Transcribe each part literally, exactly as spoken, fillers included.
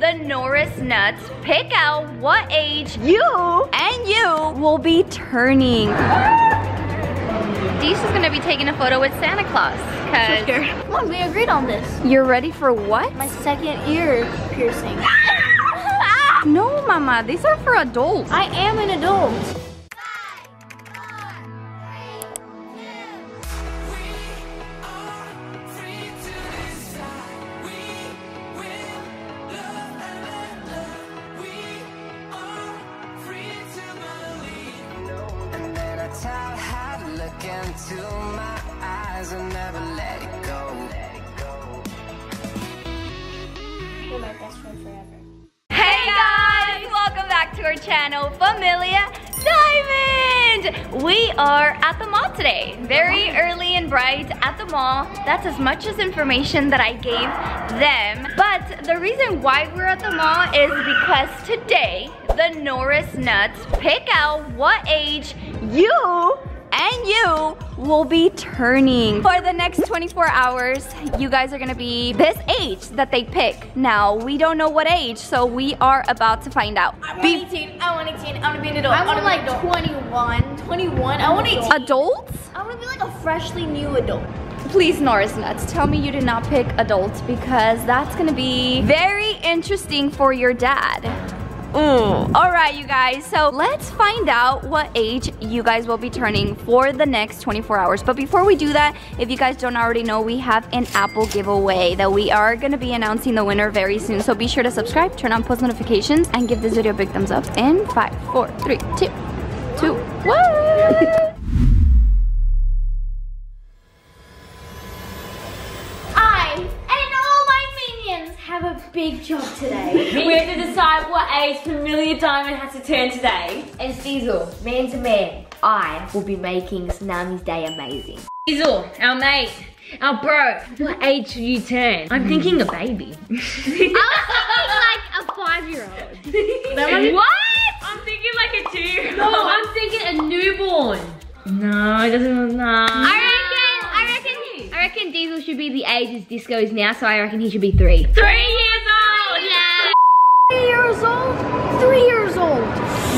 The Norris Nuts pick out what age you and you will be turning. Deesh is gonna be taking a photo with Santa Claus. Cause so Mom, we agreed on this. You're ready for what? My second ear piercing. No, Mama, these are for adults. I am an adult. Channel Familia Diamond. We are at the mall today, very early and bright at the mall. That's as much as information that I gave them. But the reason why we're at the mall is because today the Norris Nuts pick out what age you and you will be turning. For the next twenty-four hours, you guys are gonna be this age that they pick. Now, we don't know what age, so we are about to find out. I want be eighteen, I want eighteen, I wanna be an adult. I want like twenty-one, twenty-one, I want eighteen. Adults? I wanna be like a freshly new adult. Please, Norris Nuts, tell me you did not pick adults because that's gonna be very interesting for your dad. Ooh. All right, you guys, so let's find out what age you guys will be turning for the next twenty-four hours. But before we do that, if you guys don't already know, we have an Apple giveaway that we are gonna be announcing the winner very soon. So be sure to subscribe, turn on post notifications, and give this video a big thumbs up in five, four, three, two, two, one. Big job today. We have to decide what age Familia Diamond has to turn today. And Sdiezzel, man to man, I will be making Tsunami's day amazing. Sdiezzel, our mate, our bro, what age should you turn? I'm thinking a baby. I was thinking like a five-year-old. What? I'm thinking like a two-year-old. No, I'm thinking a newborn. No, it doesn't, no. I I reckon Sdiezzel should be the ages Disco is now, so I reckon he should be three. Three years old! Yeah! Three years old? Three years old!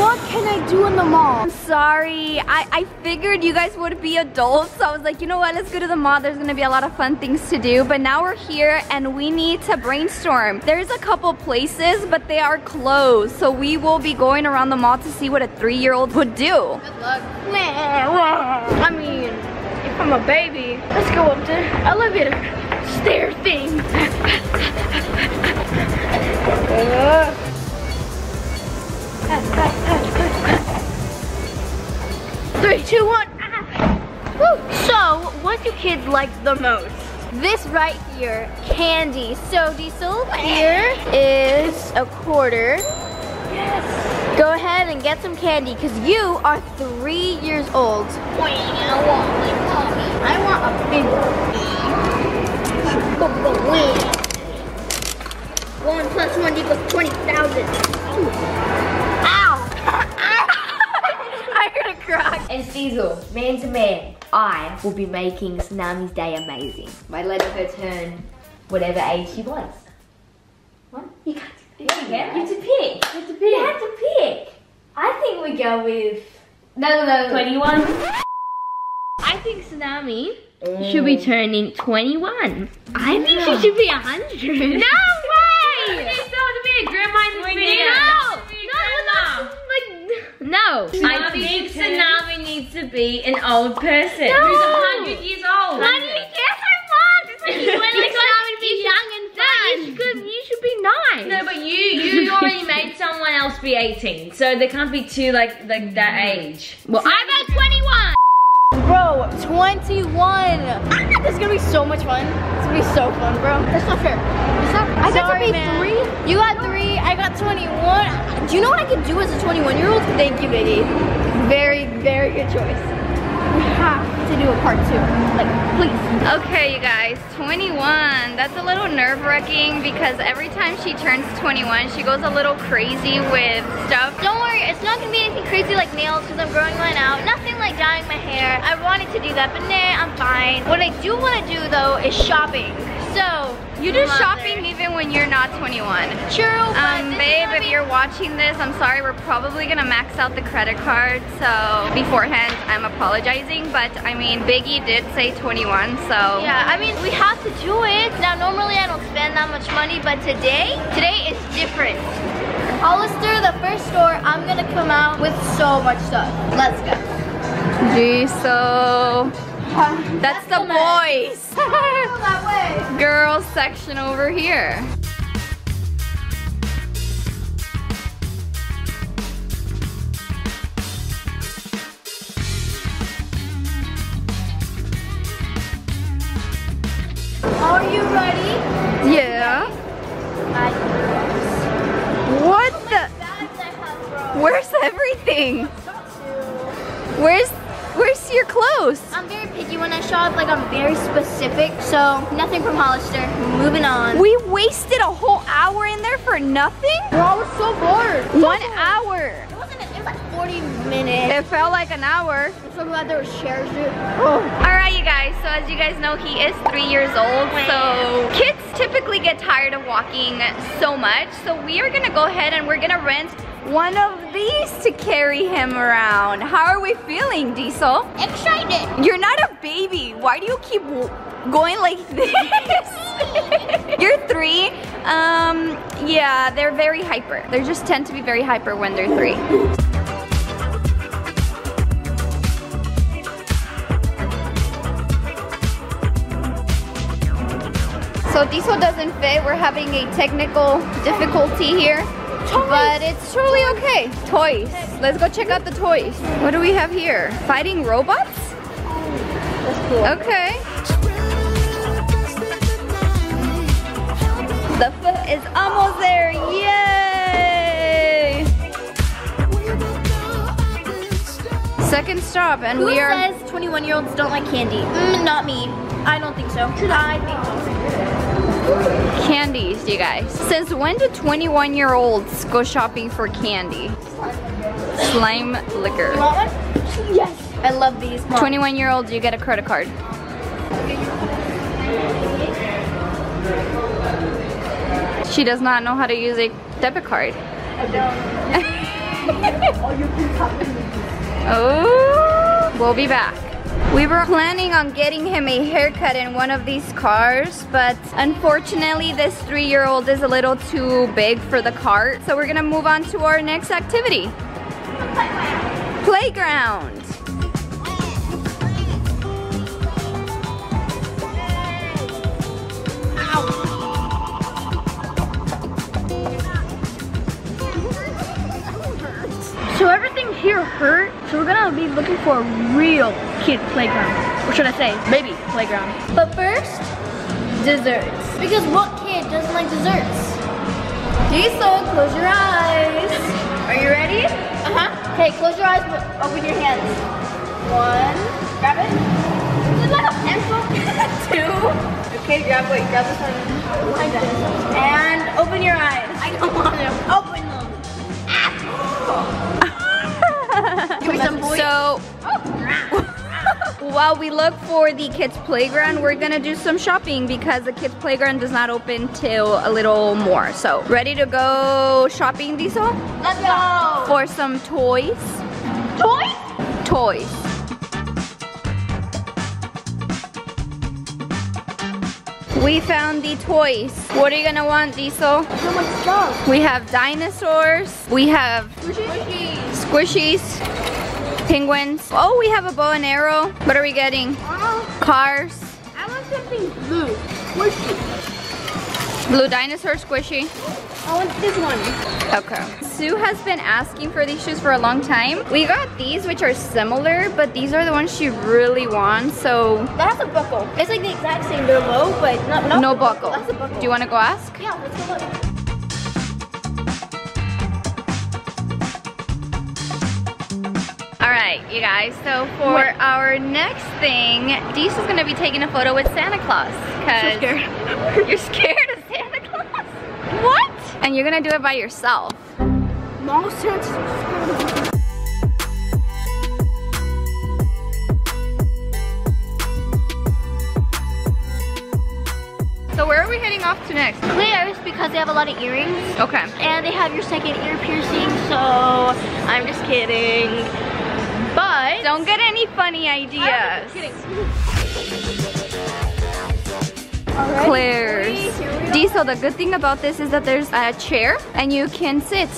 What can I do in the mall? I'm sorry, I, I figured you guys would be adults, so I was like, you know what, let's go to the mall, there's gonna be a lot of fun things to do, but now we're here and we need to brainstorm. There's a couple places, but they are closed, so we will be going around the mall to see what a three-year-old would do. Good luck. I mean, if I'm a baby, let's go up the elevator stair thing. Three, two, one. Woo. So, what do kids like the most? This right here, candy. So, Sdiezzel, here is a quarter. Yes. Go ahead and get some candy because you are three years old. Wait, I want like mommy. I want a big one. One plus one equals twenty thousand. Ow! I heard a crack. And Sdiezzel, man to man, I will be making Tsunami's day amazing by letting her turn whatever age she wants. What? You can't. Yeah, yeah. You have to pick. You have to pick. You have to pick. I think we go with no, no, no. twenty-one. I think Tsunami mm. should be turning twenty-one. I think no. she should be one hundred. No way! She's supposed to be a grandma in this video. No, no, no, like no. I think Tsunami needs to be an old person no. who's one hundred years old. one hundred years old. When is Tsunami be young and fun? No, you should. Nice. No, but you you already made someone else be eighteen, so they can't be too like like that age. Well, I'm at twenty-one. Bro, twenty-one. Ah, this is gonna be so much fun. It's gonna be so fun, bro. That's not fair. It's not fair. I got to be man. three. You got three. I got twenty-one. Do you know what I could do as a twenty-one-year-old? Thank you, baby. Very, very good choice. We have to do a part two, like, please. Okay, you guys, twenty-one. That's a little nerve-wracking because every time she turns twenty-one, she goes a little crazy with stuff. Don't worry, it's not gonna be anything crazy like nails because I'm growing mine out. Nothing like dyeing my hair. I wanted to do that, but nah, I'm fine. What I do wanna do though is shopping. So, You do shopping even when you're not twenty-one. True, um, babe, if you're watching this, I'm sorry, we're probably gonna max out the credit card, so beforehand, I'm apologizing, but I mean, Biggie did say twenty-one, so. Yeah, I mean, we have to do it. Now, normally I don't spend that much money, but today, today is different. Hollister, the first store, I'm gonna come out with so much stuff. Let's go. Gee, so... Huh? That's, That's the boys. That way. Girls section over here. Are you ready? Yeah. Okay. What oh the? Have, Where's everything? Where's? Where's your clothes? I'm very picky when I shop, like I'm very specific, so nothing from Hollister. Moving on. We wasted a whole hour in there for nothing? Bro, I was so bored. So One bored. hour. It wasn't, it was like forty minutes. It felt like an hour. I'm so glad there was chairs, dude. Oh. All right, you guys, so as you guys know, he is three years old, so kids typically get tired of walking so much, so we are gonna go ahead and we're gonna rent one of these to carry him around. How are we feeling, Diesel? Excited. You're not a baby. Why do you keep going like this? You're three. Um, yeah, they're very hyper. They just tend to be very hyper when they're three. So Diesel doesn't fit. We're having a technical difficulty here. Toys. But it's truly okay. Toys. Let's go check out the toys. What do we have here? Fighting robots? That's cool. Okay. The foot is almost there. Yay! Second stop, and Who we are. Who says twenty-one year olds don't like candy? Mm, not me. I don't think so. I think so. Candies, you guys. Since when do twenty-one year olds go shopping for candy? Slime liquor. Yes. I love these. Mom. twenty-one year olds, you get a credit card. She does not know how to use a debit card. I don't. Oh, we'll be back. We were planning on getting him a haircut in one of these cars, but unfortunately this three-year-old is a little too big for the cart, so we're gonna move on to our next activity. Playground. Playground. So everything here hurt, so we're gonna be looking for a real kid playground. Or should I say, baby playground. But first, desserts. Because what kid doesn't like desserts? Diesel, close your eyes. Are you ready? Uh-huh. Okay, close your eyes, but open your hands. One, grab it. Is it like a pencil? Two. Okay, grab, wait, grab this one. Like that. And open your eyes. I don't want to. Open them. Ah! Give me some boys. So, oh. While we look for the kids' playground, we're gonna do some shopping because the kids' playground does not open till a little more. So, ready to go shopping, Diesel? Let's go! For some toys. Toys? Toys. We found the toys. What are you gonna want, Diesel? So much stuff. We have dinosaurs. We have squishies. Squishies. Penguins. Oh, we have a bow and arrow. What are we getting? Oh. Cars. I want something blue. Squishy. Blue dinosaur squishy. I want this one. Okay. Sue has been asking for these shoes for a long time. We got these, which are similar, but these are the ones she really wants, so. That has a buckle. It's like the exact same, they're low, but not, not no buckle. That's a buckle. Do you want to go ask? Yeah, let's go look. Alright, you guys, so for Wait. our next thing, Deez is gonna be taking a photo with Santa Claus. Cause so scared. You're scared of Santa Claus? What? And you're gonna do it by yourself. No sense. So where are we we heading off to next? Claire's, because they have a lot of earrings. Okay. And they have your second ear piercing, so I'm just kidding. But don't get any funny ideas. I'm kidding. Claire's. Sdiezzel, the good thing about this is that there's a chair and you can sit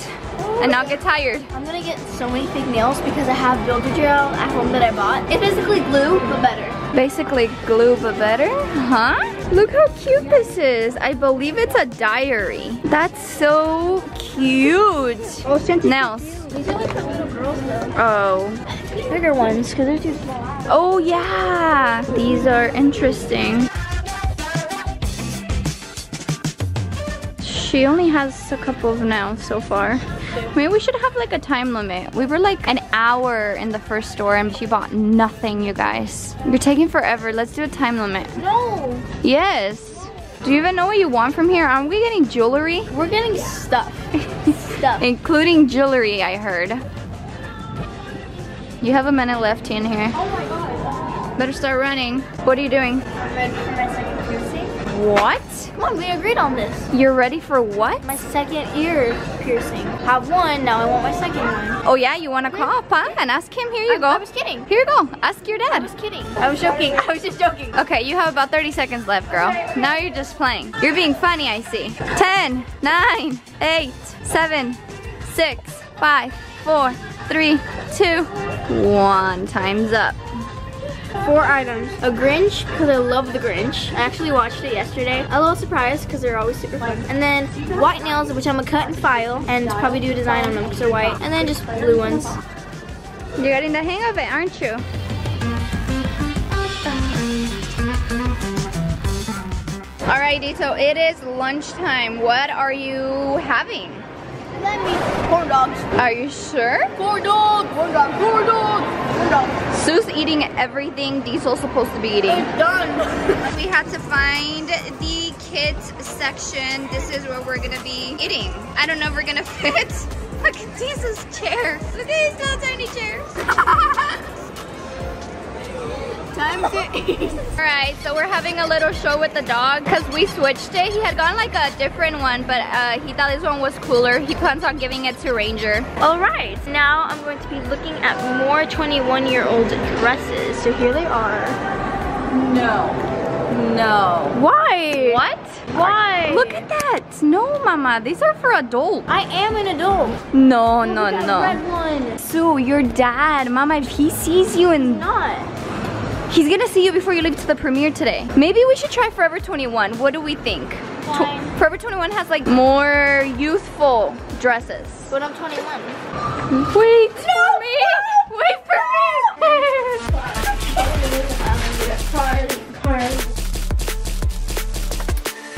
and not get tired. I'm gonna get so many fake nails because I have builder gel at home that I bought. It's basically glue, but better. Basically glue, but better? Huh? Look how cute this is. I believe it's a diary. That's so cute. Oh, nails. These are like for little girls though. Oh. Bigger ones, because they're too small. Oh yeah. These are interesting. She only has a couple of nails so far. Maybe we should have like a time limit. We were like an hour in the first store and she bought nothing, you guys. You're taking forever. Let's do a time limit. No. Yes. Do you even know what you want from here? Aren't we getting jewelry? We're getting stuff. Stuff. Including jewelry, I heard. You have a minute left in here. Oh my god. Better start running. What are you doing? I'm ready for my second piercing. What? Come on, we agreed on this. You're ready for what? My second ear piercing. Have one, now I want my second one. Oh yeah, you want to call Pa and ask him? Here you I, go. I was kidding. Here you go. Ask your dad. I was kidding. I was joking. I was just joking. Okay, you have about thirty seconds left, girl. Okay, okay. Now you're just playing. You're being funny, I see. ten, nine, eight, seven, six, five, four, three, two, one. Time's up. Four items. A Grinch, because I love the Grinch. I actually watched it yesterday. A little surprise, because they're always super fun. And then white nails, which I'm going to cut and file, and probably do a design on them because they're white. And then just blue ones. You're getting the hang of it, aren't you? Alrighty, so it is lunchtime. What are you having? Let me corn dogs. Are you sure? Corn dogs, corn dogs, corn dogs, corn dogs. Sue's eating everything Diesel's supposed to be eating. It's done. We had to find the kids section. This is where we're gonna be eating. I don't know if we're gonna fit. Look at Diesel's chair. Look at his little tiny chairs. Time to eat. Alright, so we're having a little show with the dog because we switched it. He had gone like a different one, but uh, he thought this one was cooler. He plans on giving it to Ranger. Alright, now I'm going to be looking at more twenty-one year old dresses. So here they are. No. No. Why? What? Why? Look at that. No, Mama. These are for adults. I am an adult. No, Look no, no. Red one. Sue, your dad. Mama, if he sees you and... not. He's gonna see you before you leave to the premiere today. Maybe we should try Forever twenty-one. What do we think? Tw Forever twenty-one has like more youthful dresses. But I'm twenty-one. Wait no! for me! Wait for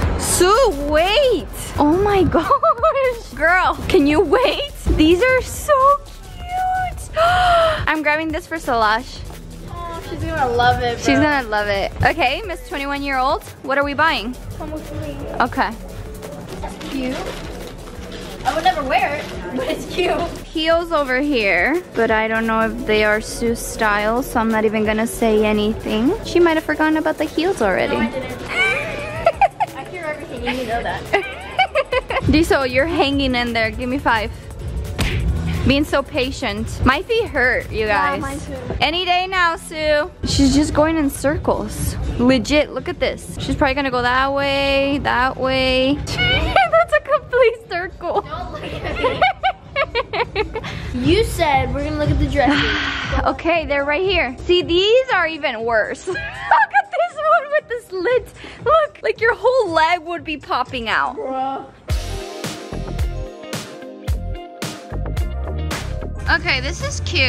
me! Sue, wait! Oh my gosh! Girl, can you wait? These are so cute! I'm grabbing this for Solage. She's gonna love it, bro. She's gonna love it. Okay, Miss twenty-one year old, what are we buying? Come with me. Okay. That's cute. I would never wear it, but it's cute. Heels over here, but I don't know if they are Sue's style, so I'm not even gonna say anything. She might have forgotten about the heels already. No, I didn't. I hear everything, you need to know that. Diesel, you're hanging in there. Give me five. Being so patient. My feet hurt, you guys. Yeah, mine too. Any day now, Sue. She's just going in circles. Legit, look at this. She's probably gonna go that way, that way. That's a complete circle. Don't look at me. You said we're gonna look at the dresses. Okay, they're right here. See, these are even worse. Look at this one with the slits. Look, like your whole leg would be popping out. Bruh. Okay, this is cute.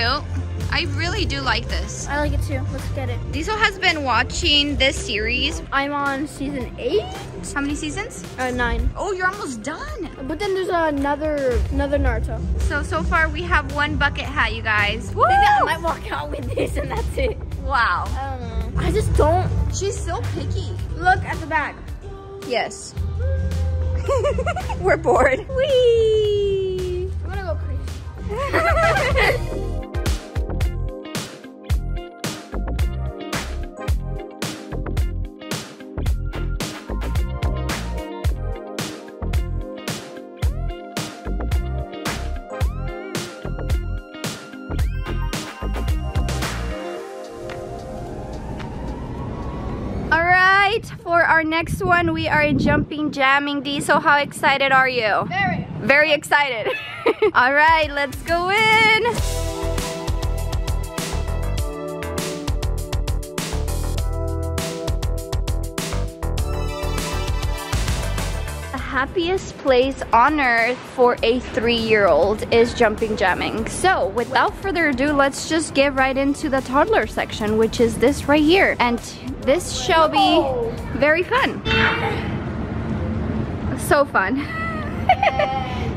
I really do like this. I like it too. Let's get it. Diesel has been watching this series. I'm on season eight. How many seasons? Uh, nine. Oh, you're almost done. But then there's another another Naruto. So, so far we have one bucket hat, you guys. Woo! I might walk out with this and that's it. Wow. I don't know. I just don't. She's so picky. Look at the back. Yes. We're bored. Whee! right, for our next one, we are Jumping Jamming. D, so how excited are you? Very. Very excited. All right, let's go in. Happiest place on earth for a three-year-old is Jumping Jamming. So without further ado, let's just get right into the toddler section, which is this right here. And this shall be very fun. So fun.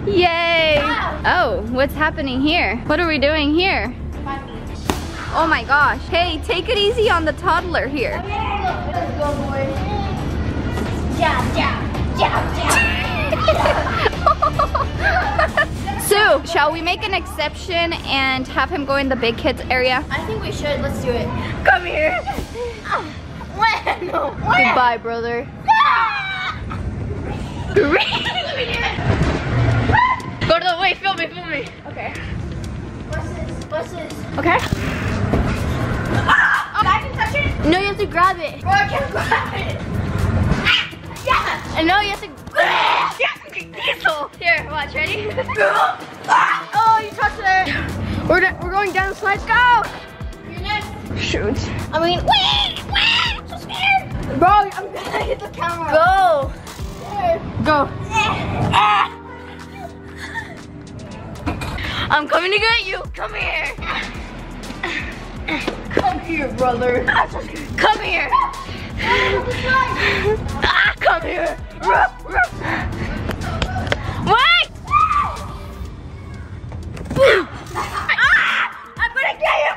Yay! Oh, what's happening here? What are we doing here? Oh my gosh. Hey, take it easy on the toddler here. Let's go, boys. Yeah, yeah. So, shall we make an exception and have him go in the big kids area? I think we should. Let's do it. Come here. Oh, bueno, bueno. Goodbye, brother. Gordo, wait, film me, film me. Okay. What's this? What's this? Okay. Ah! Oh. I can touch it? No, you have to grab it. Bro, I can't grab it. And now you have to. Here, watch, ready? Oh, you touched it. We're we're going down the slides. Go. You're next. Shoot. I mean, wait, wait. I'm so scared. Bro, I'm gonna hit the camera. Go. Go. I'm coming to get you. Come here. Come here, brother. Come here. Ah, come here! Wait! Ah, I'm gonna get you!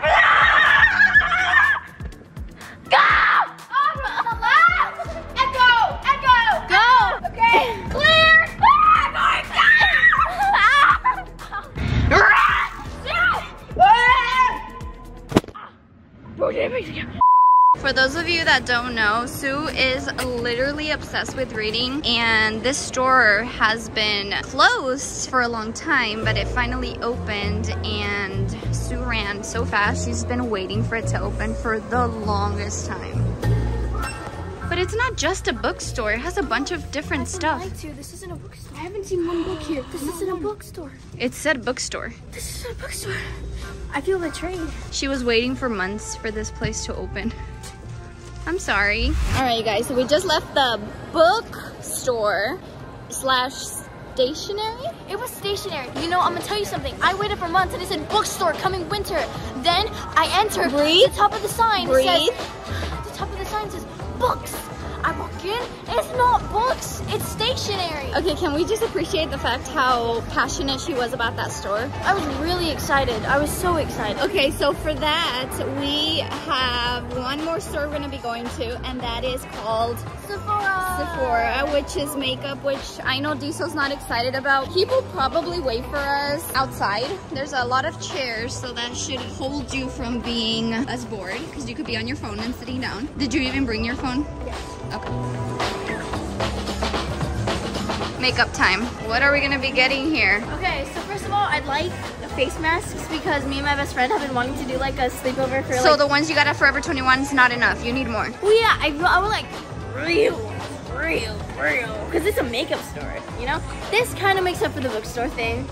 Go! Echo! Echo! Go! Okay, clear! Ah, for those of you that don't know, Sue is literally obsessed with reading, and this store has been closed for a long time, but it finally opened and Sue ran so fast. She's been waiting for it to open for the longest time. But it's not just a bookstore. It has a bunch of different stuff. Like to. This isn't a bookstore. I haven't seen one book here. This isn't a bookstore. It said bookstore. This isn't a bookstore. I feel betrayed. She was waiting for months for this place to open. I'm sorry. All right, you guys, so we just left the bookstore slash stationery. It was stationery. You know, I'm gonna tell you something. I waited for months and it said bookstore coming winter. Then I entered. Breathe. The top of the sign Breathe. says, the top of the sign says books. I walk in, it's not books, it's stationery. Okay, can we just appreciate the fact how passionate she was about that store? I was really excited. I was so excited. Okay, so for that, we have one more store we're gonna be going to, and that is called Sephora. Sephora, which is makeup, which I know Diesel's not excited about. People probably wait for us outside. There's a lot of chairs, so that should hold you from being as bored, because you could be on your phone and sitting down. Did you even bring your phone? Yes. Okay. Makeup time. What are we gonna be getting here? Okay, so first of all, I'd like face masks because me and my best friend have been wanting to do like a sleepover for. So like, the ones you got at Forever twenty-one is not enough. You need more. Well, yeah, I, I would like real, real, real, because it's a makeup store. You know, this kind of makes up for the bookstore thing.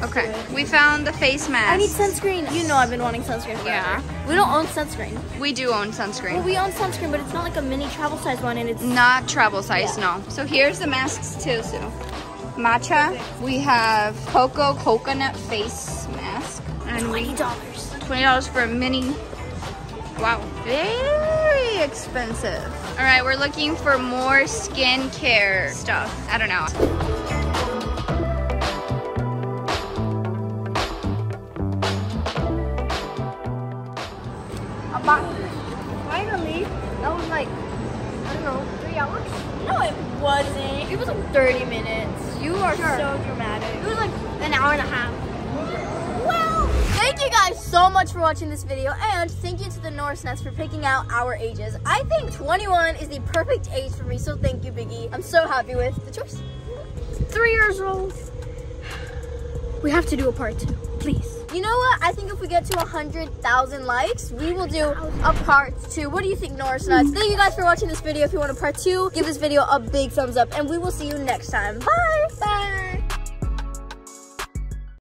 Let's okay, we found the face mask. I need sunscreen. You know I've been wanting sunscreen forever. Yeah. We don't own sunscreen. We do own sunscreen. Well, we own sunscreen, but it's not like a mini travel size one, and it's... Not travel size, yeah. No. So here's the masks too, Sue. Matcha. We have Cocoa Coconut Face Mask. And twenty dollars. twenty dollars for a mini. Wow. Very expensive. All right, we're looking for more skincare stuff. I don't know. But finally, that was like, I don't know, three hours? No, it wasn't. It was like thirty minutes. You are sure. So dramatic. It was like an hour and a half. Well, thank you guys so much for watching this video, and thank you to the Norris Nuts for picking out our ages. I think twenty-one is the perfect age for me, so thank you, Biggie. I'm so happy with the choice. Three years old. We have to do a part two, please. You know what? I think if we get to one hundred thousand likes, we will do a part two. What do you think, Norris Nuts? Thank you guys for watching this video. If you want a part two, give this video a big thumbs up, and we will see you next time. Bye! Bye!